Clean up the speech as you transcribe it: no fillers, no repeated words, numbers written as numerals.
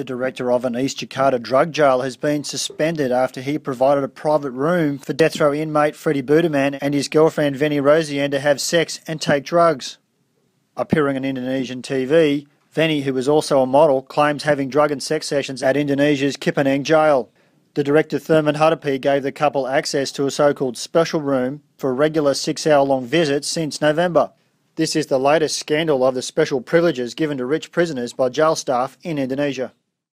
The director of an East Jakarta drug jail has been suspended after he provided a private room for death row inmate Freddy Budiman and his girlfriend Vanny Rossyane to have sex and take drugs. Appearing on Indonesian TV, Vanny, who was also a model, claims having drug and sex sessions at Indonesia's Kipaneng Jail. The director Thurman Harapi gave the couple access to a so-called special room for a regular 6-hour-long visit since November. This is the latest scandal of the special privileges given to rich prisoners by jail staff in Indonesia.